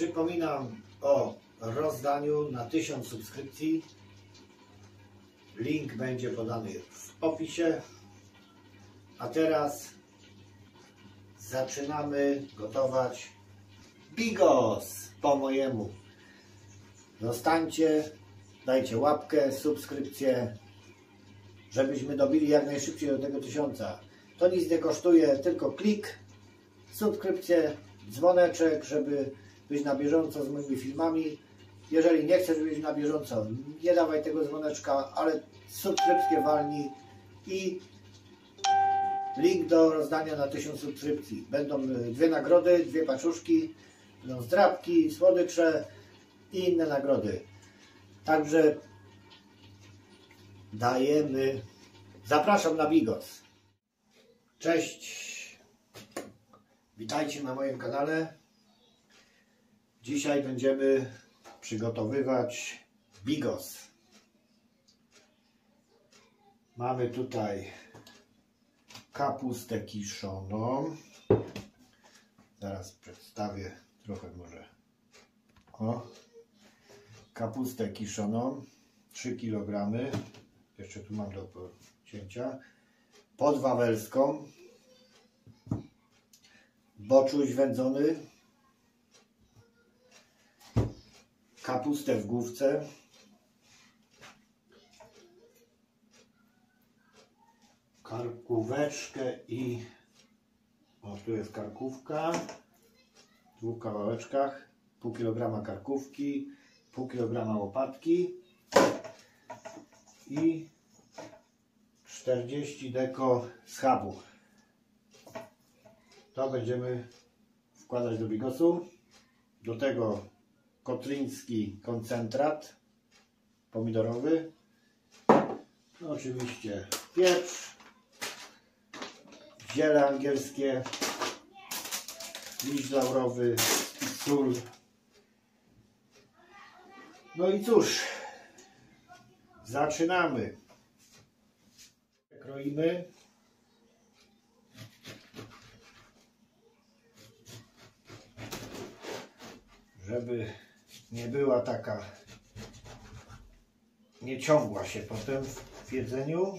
Przypominam o rozdaniu na 1000 subskrypcji. Link będzie podany w opisie. A teraz zaczynamy gotować Bigos po mojemu. Zostańcie, dajcie łapkę, subskrypcję, żebyśmy dobili jak najszybciej do tego 1000. To nic nie kosztuje, tylko klik, subskrypcję, dzwoneczek, żeby być na bieżąco z moimi filmami. Jeżeli nie chcesz być na bieżąco, nie dawaj tego dzwoneczka, ale subskrypcję walnij i link do rozdania na 1000 subskrypcji. Będą 2 nagrody, 2 paczuszki, będą zdrabki, słodycze i inne nagrody. Także dajemy, zapraszam na Bigos. Cześć, witajcie na moim kanale. Dzisiaj będziemy przygotowywać Bigos. Mamy tutaj kapustę kiszoną. Zaraz przedstawię trochę może. O, kapustę kiszoną 3 kg. Jeszcze tu mam do pocięcia. Pod wawelską. Boczuś wędzony. Kapustę w główce. Karkóweczkę i... O, tu jest karkówka. W 2 kawałeczkach. Pół kilograma karkówki. Pół kilograma łopatki. I 40 deko schabu. To będziemy wkładać do bigosu. Do tego kotryński koncentrat pomidorowy. No, oczywiście pieprz. Ziele angielskie. Liść laurowy. Sól. No i cóż. Zaczynamy. Kroimy. Żeby nie była taka, nie ciągła się potem w jedzeniu.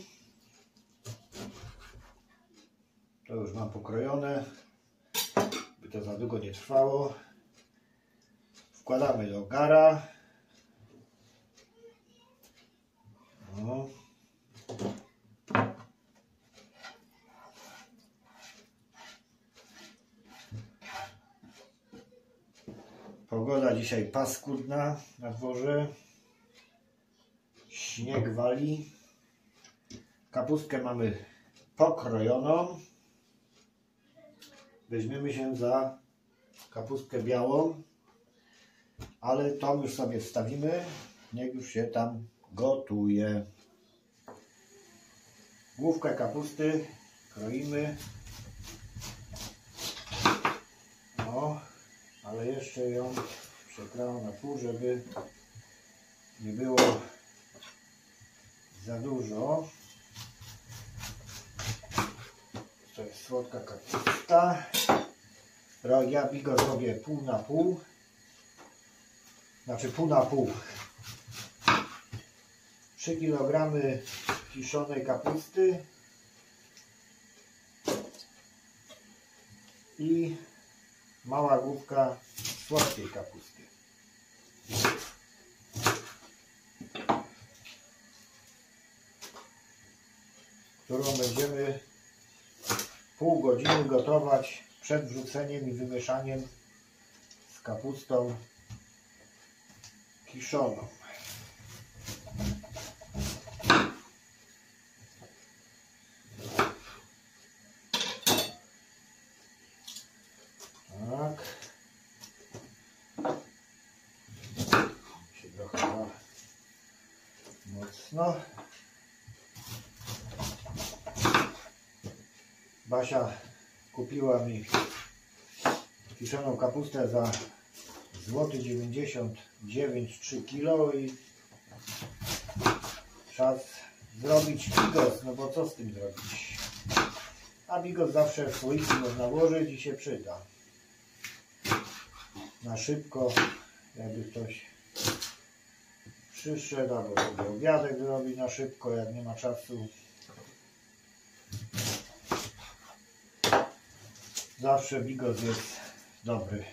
To już mam pokrojone, by to za długo nie trwało. Wkładamy do gara. No. Pogoda dzisiaj paskudna na dworze. Śnieg wali. Kapustkę mamy pokrojoną. Weźmiemy się za kapustkę białą. Ale tą już sobie wstawimy. Niech już się tam gotuje. Główkę kapusty kroimy. O. Ale jeszcze ją przekrałam na pół, żeby nie było za dużo. To jest słodka kapusta. Ja bigos robię pół na pół. Znaczy pół na pół. 3 kg kiszonej kapusty. I mała główka słodkiej kapusty. Którą będziemy pół godziny gotować przed wrzuceniem i wymieszaniem z kapustą kiszoną. No, Basia kupiła mi kiszoną kapustę za złoty 99 3 kilo i czas zrobić bigos, no bo co z tym zrobić? A bigos zawsze w słoiki można włożyć i się przyda. na szybko, jakby ktoś przyszedł, albo sobie obiadek zrobić na szybko, jak nie ma czasu. Zawsze bigos jest dobry.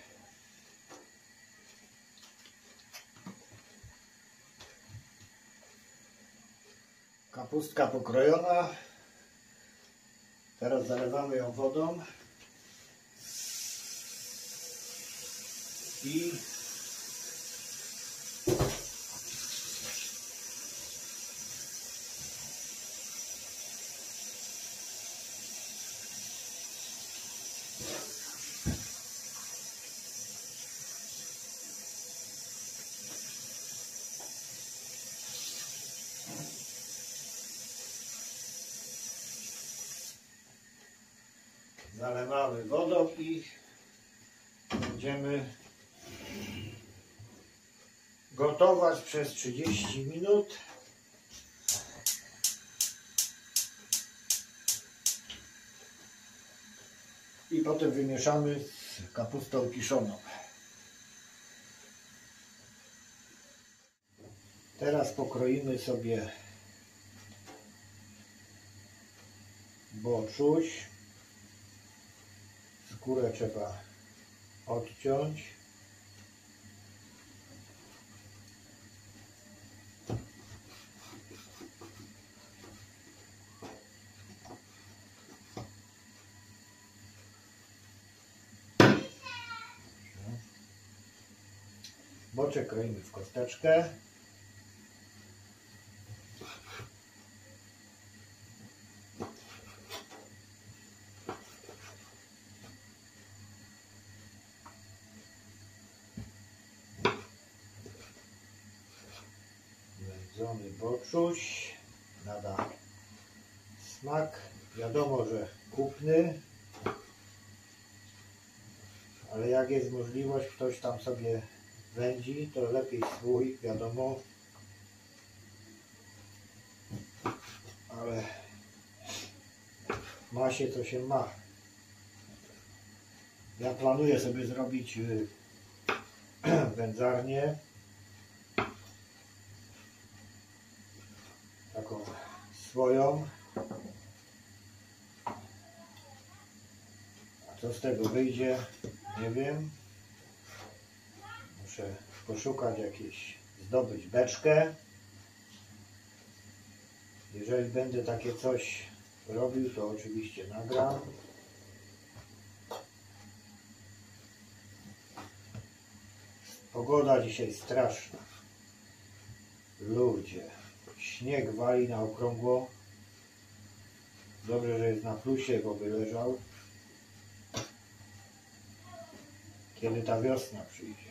Kapustka pokrojona. Teraz zalewamy ją wodą i zalewamy wodą i będziemy gotować przez 30 minut. I potem wymieszamy z kapustą kiszoną. Teraz pokroimy sobie boczuś. Skórę trzeba odciąć. Boczek kroimy w kosteczkę. Wędzony boczuś nada smak, wiadomo, że kupny, ale jak jest możliwość, ktoś tam sobie wędzi, to lepiej swój, wiadomo, ale ma się co się ma. Ja planuję sobie zrobić wędzarnię, taką swoją, a co z tego wyjdzie, nie wiem. Muszę poszukać jakieś, zdobyć beczkę. Jeżeli będę takie coś robił, to oczywiście nagram. Pogoda dzisiaj straszna. Ludzie. Śnieg wali na okrągło. Dobrze, że jest na plusie, bo by leżał. Kiedy ta wiosna przyjdzie.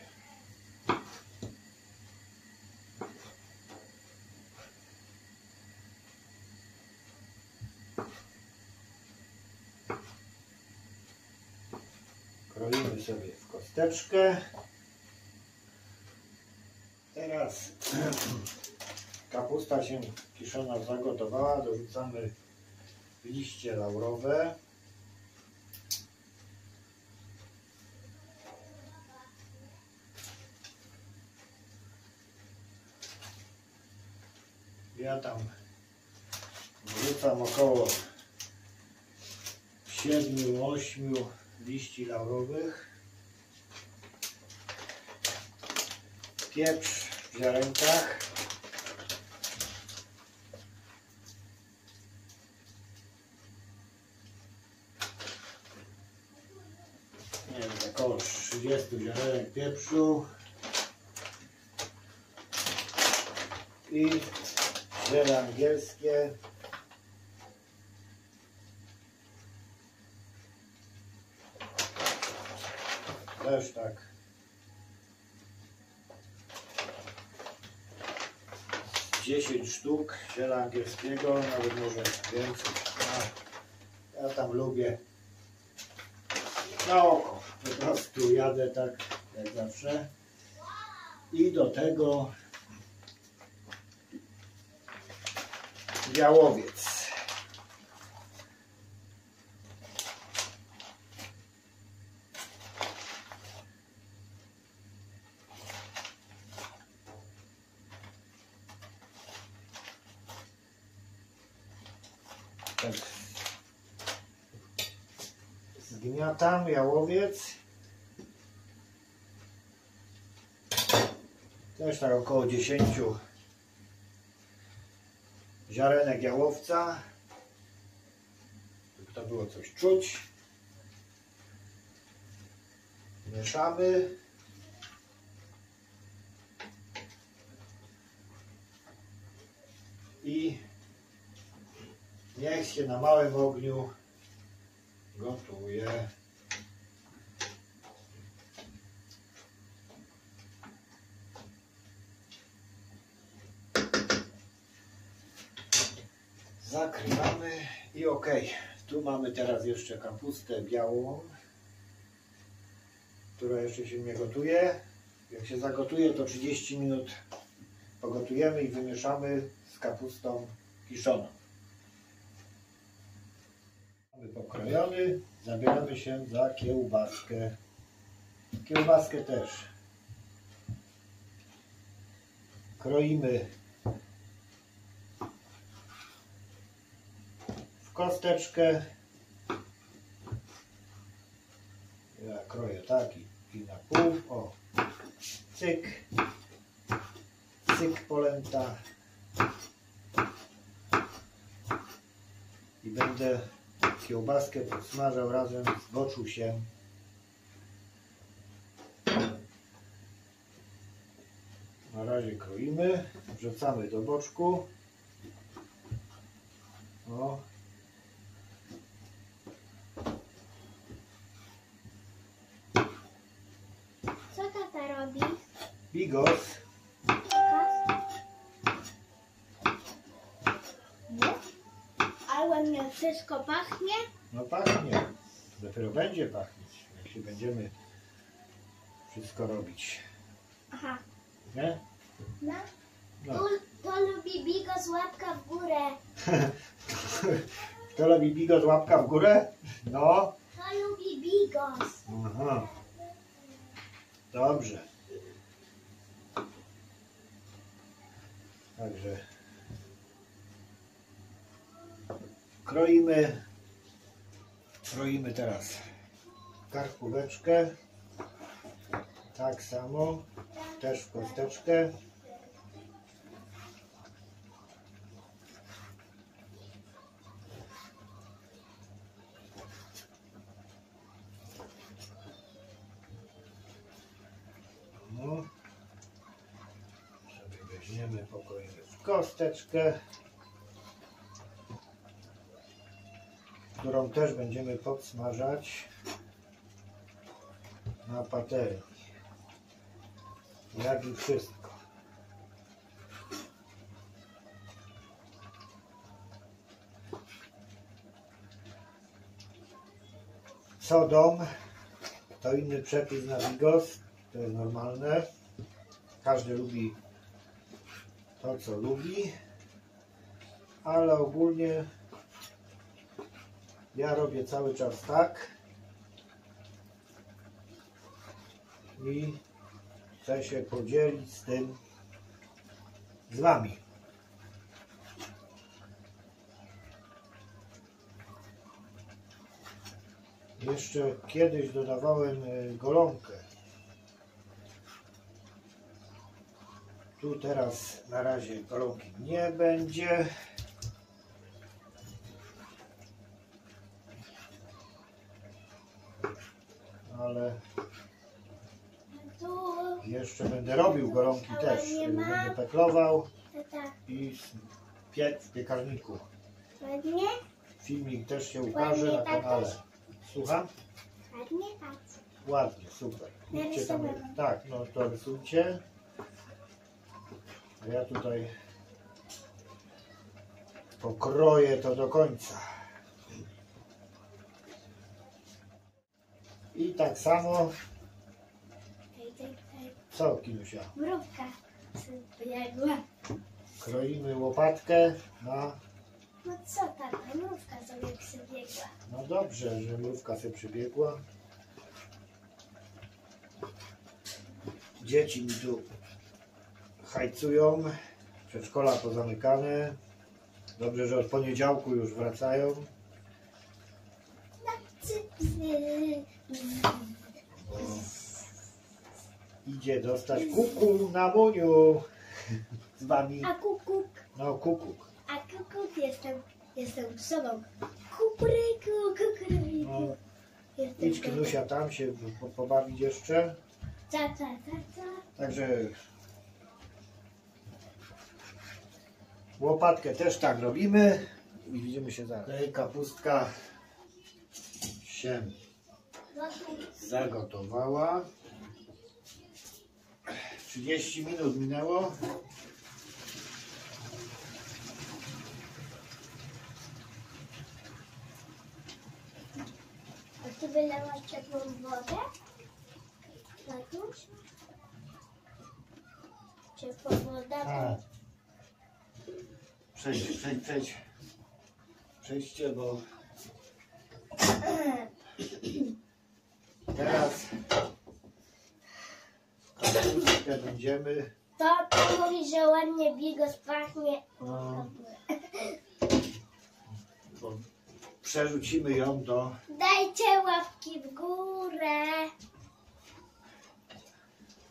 Kroimy sobie w kosteczkę. Teraz kapusta się kiszona zagotowała, dorzucamy liście laurowe. Ja tam wrzucam około 7-8 liści laurowych. Pieprz w ziarenkach. Nie wiem, około 30 ziarenek pieprzu. I ziele angielskie. Też tak. Z 10 sztuk ziela angielskiego, nawet może więcej. Ja tam lubię na oko. Po prostu jadę tak jak zawsze. I do tego białowiec. tak zgniatam jałowiec, też tak około 10 ziarenek jałowca, żeby to było coś czuć. Mieszamy. I niech się na małym ogniu gotuje. Zakrywamy i ok. Tu mamy teraz jeszcze kapustę białą, która jeszcze się nie gotuje. Jak się zagotuje, to 30 minut pogotujemy i wymieszamy z kapustą kiszoną. Mamy pokrojony, zabieramy się za kiełbaskę. Kiełbaskę też kroimy w kosteczkę. Ja kroję taki i na pół, o, cyk, cyk polenta i będę kiełbaskę podsmażał razem z goczusiem. Na razie kroimy, wrzucamy do boczku. O. Bigos. No, ale mnie wszystko pachnie. No pachnie. Dopiero będzie pachnieć, jak się będziemy wszystko robić. Aha. Nie? No. No. Kto lubi Bigos, łapka w górę. Kto lubi Bigos, łapka w górę? No. Kto lubi Bigos? Aha. Dobrze. Także kroimy teraz karkóweczkę, tak samo, też w kosteczkę. No. Weźmiemy, pokroimy w kosteczkę, którą też będziemy podsmażać na patelni, jak i wszystko. Sodom to inny przepis na bigos, to jest normalne, każdy lubi to, co lubi, ale ogólnie ja robię cały czas tak i chcę się podzielić z tym z wami. Jeszcze kiedyś dodawałem golonkę. Tu teraz na razie golonki nie będzie. Ale jeszcze będę robił golonki też. Będę peklował i piec w piekarniku. Filmik też się ukaże na kanale. Słucham? Ładnie, super. Tak, no to rysujcie. A ja tutaj pokroję to do końca. I tak samo. Co, Kinusia? Mrówka. Kroimy łopatkę na. No co, taka mrówka sobie przybiegła. No dobrze, że mrówka sobie przybiegła. Dzieci mi tu hajcują, przedszkola pozamykane, Dobrze, że od poniedziałku już wracają. O, idzie dostać kuku na Muniu z wami. A kukuk. No, kukuk. A kukuk jestem sobą. Kukuryku, kukuryku. No, idź Kinusia tam się pobawić jeszcze. Także łopatkę też tak robimy. I widzimy się zaraz. Tej kapustka się zagotowała. 30 minut minęło. A ty wylałaś ciepłą wodę? Tatuś? Ciepłą wodę? Przejdźcie, bo teraz kapustkę będziemy. To mówi, że ładnie Bigos pachnie. No. Przerzucimy ją do... Dajcie łapki w górę.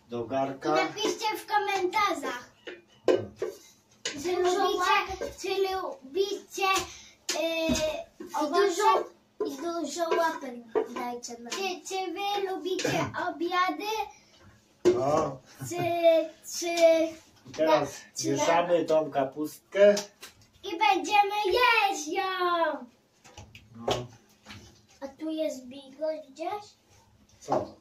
Do garka. I napiszcie w komentarzach. Czy lubicie dużo łapek dajcie nam. Czy wy lubicie obiady? No. I teraz mieszamy tą kapustkę. I będziemy jeść ją. No. A tu jest Bigos gdzieś? Co?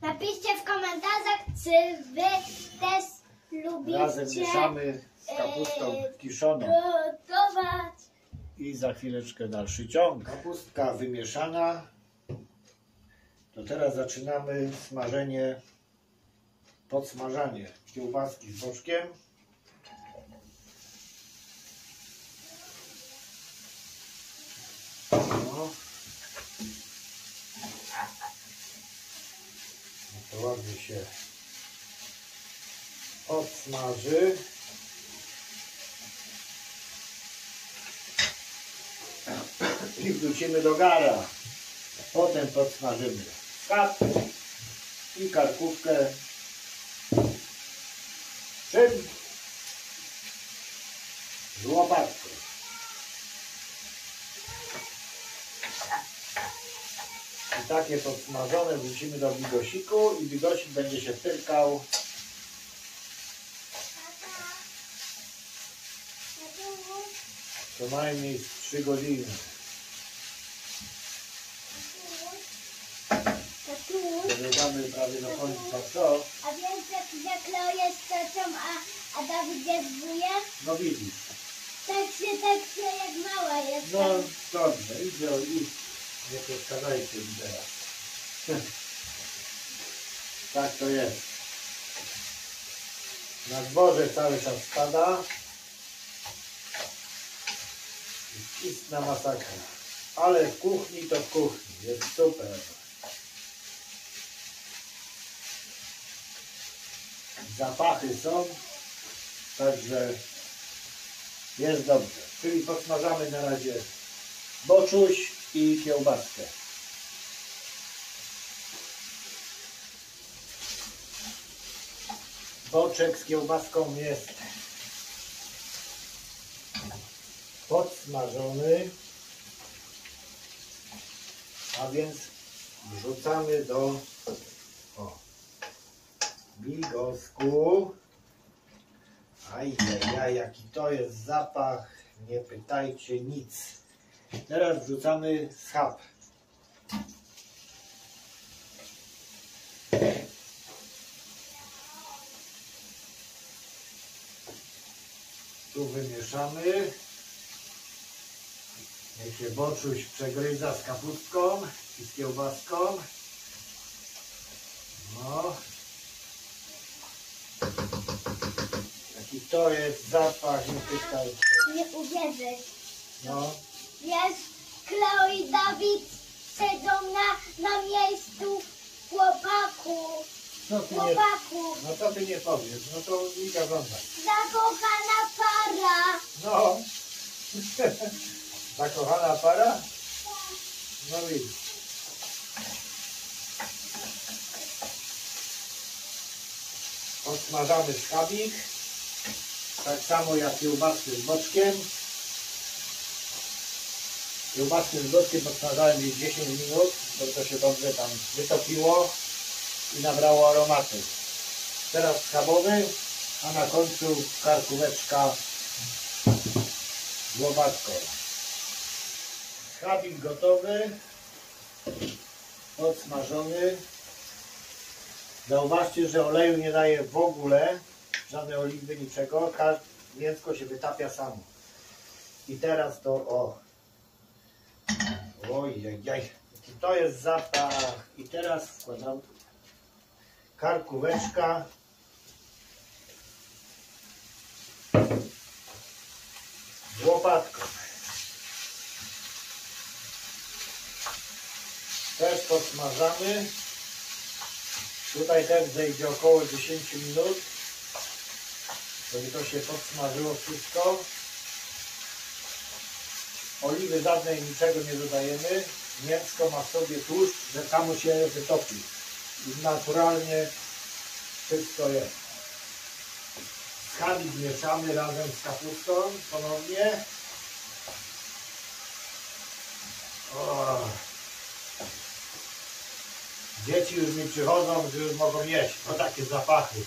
Napiszcie w komentarzach, czy wy też lubicie razem mieszamy z kapustą kiszoną. Gotować. I za chwileczkę dalszy ciąg. Kapustka wymieszana. To teraz zaczynamy smażenie, podsmażanie kiełbaski z boczkiem. No. To ładnie się odsmaży. I wrzucimy do gara. Potem podsmażymy karp i karkówkę. Czym? Z łopatką. I takie podsmażone wrzucimy do bigosiku i bigosik będzie się pyrkał. Co najmniej 3 godziny. Dodamy prawie do końca co? A więc jak zakleję z teczą, a Dawid jest wujek? No widzisz. Tak się jak mała jest. No dobrze, idzie. Nie przeszkadzajcie mi teraz. Tak to jest. Na dworze cały czas spada. Istna masakra. Ale w kuchni to w kuchni. Jest super. Zapachy są. Także jest dobrze. Czyli posmażamy na razie boczuś i kiełbaskę. Boczek z kiełbaską jest podsmażony, a więc wrzucamy do bigosku. Ajajaj, jaki to jest zapach, nie pytajcie nic. Teraz wrzucamy schab. Tu wymieszamy. Niech się boczuś przegryza z kapustką i z kiełbaską. No. Jaki to jest zapach, nie pytaj. Nie uwierzysz. No. Jest Kleo i Dawid siedzą na miejscu chłopaku. No to ty nie powiesz, no to nie oglądaj. Zakochana para. para. No. Zakochana para? No widzisz. Odsmażamy skabik. Tak samo jak kiełbaskę z boczkiem. Kiełbaskę z boczkiem podsmażałem jej 10 minut, bo to się dobrze tam wytopiło i nabrało aromatu. Teraz schabowy, a na końcu karkóweczka z łopatką. Schabik gotowy, podsmażony. Zauważcie, że oleju nie daje w ogóle, żadnej oliwy, niczego. Mięsko się wytapia samo. I teraz to o... Ojej, to jest zapach. I teraz wkładam karkóweczka. Łopatką. Też podsmażamy. Tutaj też zejdzie około 10 minut, żeby to się podsmażyło wszystko. Oliwy żadnej niczego nie dodajemy. Mięsko ma w sobie tłuszcz, że samo się wytopi. I naturalnie wszystko jest. Skabik mieszamy razem z kapustą ponownie. O. Dzieci już mi przychodzą, że już mogą jeść, bo takie zapachy.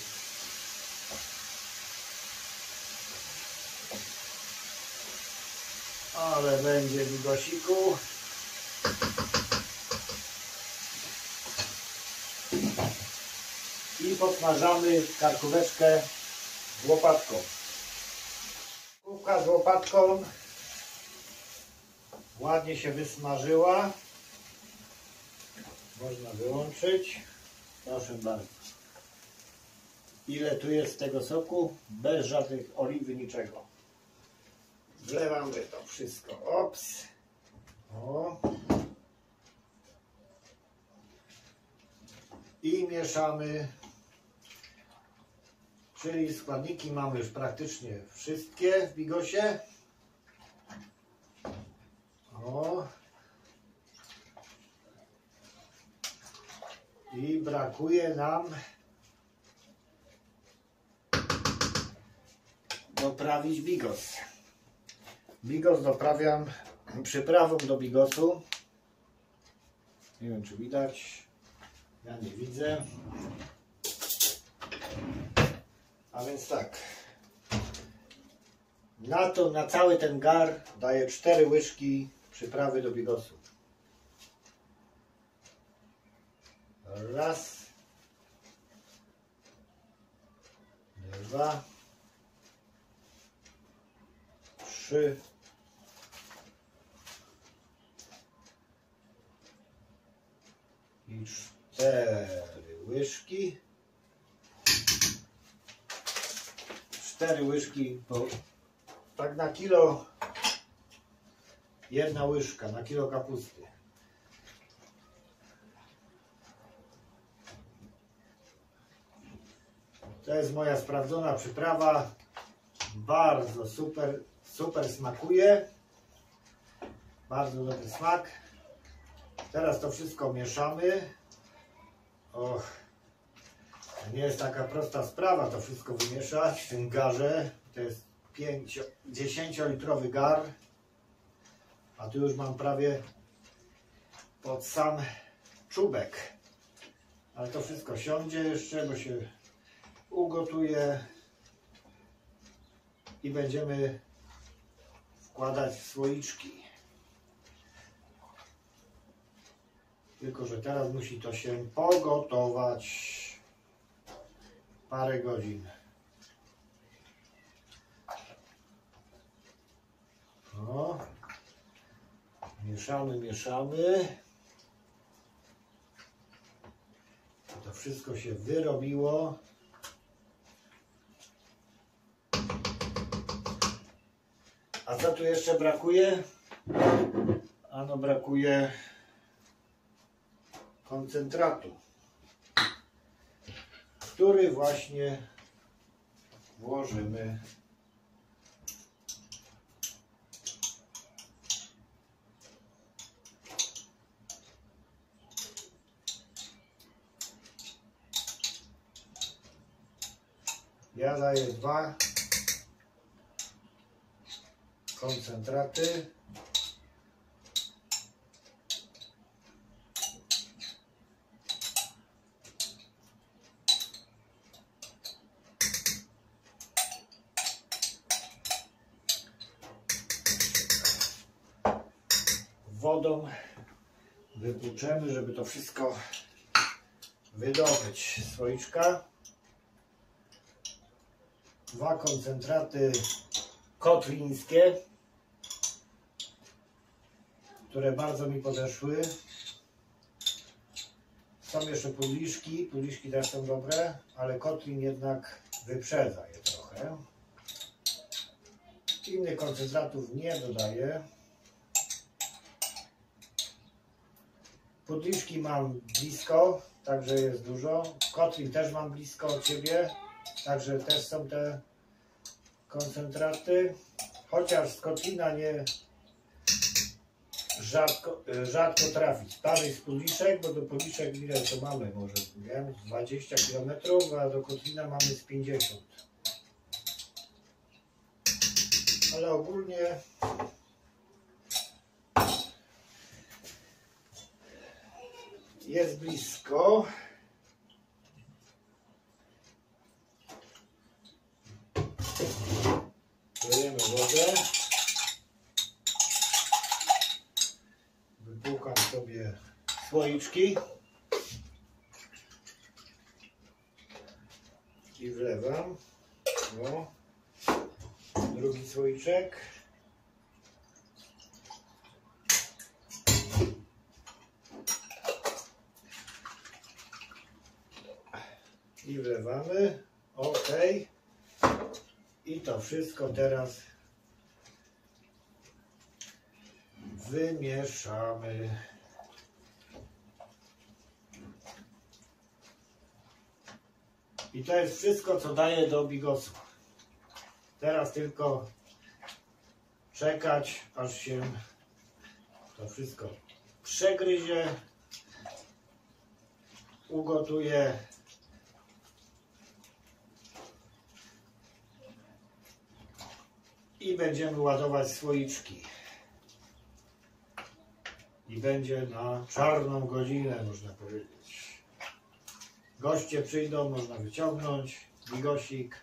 Ale będzie bigosiku. I podsmażamy karkóweczkę z łopatką. Karkówka z łopatką ładnie się wysmażyła. Można wyłączyć. Proszę bardzo. Ile tu jest tego soku? Bez żadnych oliwy, niczego. Wlewamy to wszystko. Ops. O. I mieszamy. Czyli składniki mamy już praktycznie wszystkie w bigosie. O. I brakuje nam doprawić bigos. Bigos doprawiam przyprawą do bigosu. Nie wiem, czy widać. Ja nie widzę. A więc tak. Na cały ten gar daję 4 łyżki przyprawy do bigosu. Raz. 2. 3. 4 łyżki. 4 łyżki, bo tak na kilo 1 łyżka, na kilo kapusty. To jest moja sprawdzona przyprawa. Bardzo super smakuje. Bardzo dobry smak. Teraz to wszystko mieszamy. Och, to nie jest taka prosta sprawa to wszystko wymieszać w tym garze. To jest 10-litrowy gar. A tu już mam prawie pod sam czubek. Ale to wszystko siądzie jeszcze, bo się ugotuje. I będziemy wkładać w słoiczki. Tylko że teraz musi to się pogotować parę godzin. O. Mieszamy. To wszystko się wyrobiło. A co tu jeszcze brakuje? Ano brakuje koncentratu, który właśnie włożymy Ja daję 2 koncentraty. Wodą wypłuczemy, żeby to wszystko wydobyć z słoiczka. 2 koncentraty kotlińskie, które bardzo mi podeszły. Są jeszcze puliszki, puliszki też są dobre, ale kotlin jednak wyprzedza je trochę. Innych koncentratów nie dodaję. Pudliszki mam blisko, także jest dużo. Kotlin też mam blisko od siebie, także też są te koncentraty. Chociaż z kotlina nie rzadko trafić. Dalej z pudliszek, bo do pudliszek ile to mamy? Może wiem, 20 km, a do kotlina mamy z 50. Ale ogólnie jest blisko. Dajemy wodę. Wypłukam sobie słoiczki i wlewam. No. Drugi słoiczek. I wlewamy, ok, i to wszystko teraz wymieszamy. I to jest wszystko, co daję do bigosu. Teraz tylko czekać, aż się to wszystko przegryzie, ugotuje. I będziemy ładować słoiczki. I będzie na czarną godzinę, można powiedzieć. Goście przyjdą, można wyciągnąć. Bigosik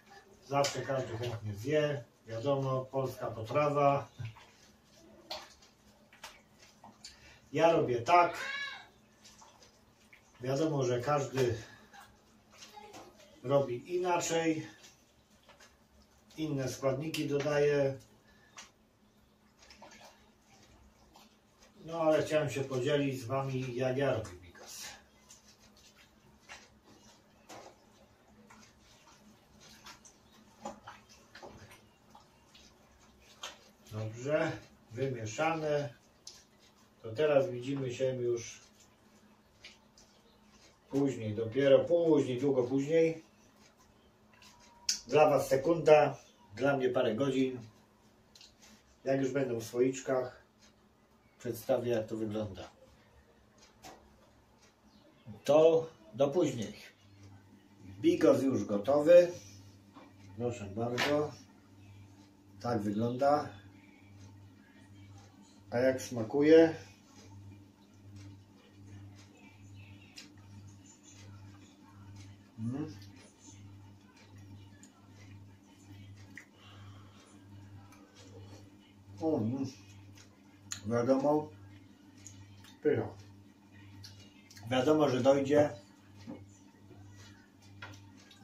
zawsze każdy chętnie zje. Wiadomo, polska potrawa. Ja robię tak. Wiadomo, że każdy robi inaczej. Inne składniki dodaję. No ale chciałem się podzielić z wami, jak ja robię bigos. Dobrze, wymieszane. To teraz widzimy się już później, dopiero później, długo później. Dla was sekunda. Dla mnie parę godzin. Jak już będę w słoiczkach, przedstawię, jak to wygląda. To do później. Bigos już gotowy. Proszę bardzo. Tak wygląda. A jak smakuje? Wiadomo, pycha. Wiadomo, że dojdzie.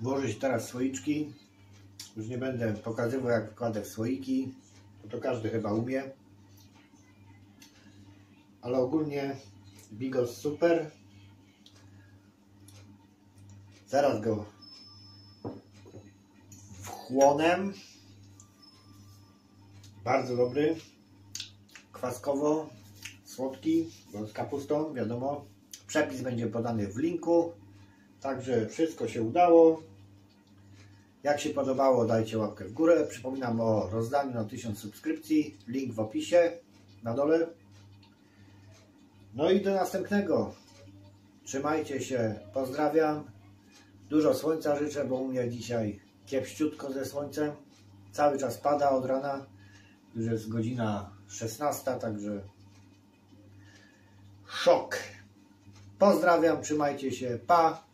Włożyć teraz słoiczki. Już nie będę pokazywał, jak wkładę w słoiki, bo to każdy chyba umie. Ale ogólnie bigos super. Zaraz go wchłonę. Bardzo dobry, kwaskowo, słodki, z kapustą, wiadomo. Przepis będzie podany w linku. Także wszystko się udało. Jak się podobało, dajcie łapkę w górę. Przypominam o rozdaniu na 1000 subskrypcji. Link w opisie, na dole. No i do następnego. Trzymajcie się, pozdrawiam. Dużo słońca życzę, bo u mnie dzisiaj kiepściutko ze słońcem, cały czas pada od rana, już jest godzina 16, także szok. Pozdrawiam, trzymajcie się, pa!